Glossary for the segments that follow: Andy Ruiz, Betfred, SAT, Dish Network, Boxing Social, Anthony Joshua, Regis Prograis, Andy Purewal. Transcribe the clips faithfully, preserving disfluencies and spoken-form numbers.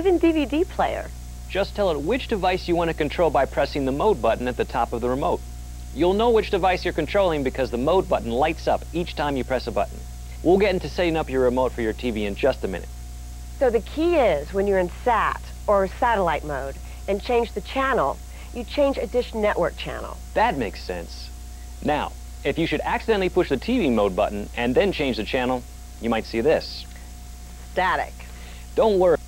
even D V D player. Just tell it which device you want to control by pressing the mode button at the top of the remote. You'll know which device you're controlling because the mode button lights up each time you press a button. We'll get into setting up your remote for your T V in just a minute. So the key is, when you're in SAT, or satellite mode, and change the channel, you change a Dish Network channel. That makes sense. Now, if you should accidentally push the T V mode button and then change the channel, you might see this. Static. Don't worry.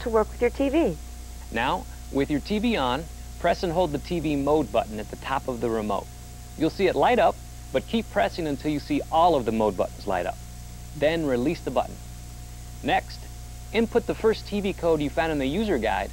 To work with your T V. Now, with your T V on, press and hold the T V mode button at the top of the remote. You'll see it light up, but keep pressing until you see all of the mode buttons light up. Then release the button. Next, input the first T V code you found in the user guide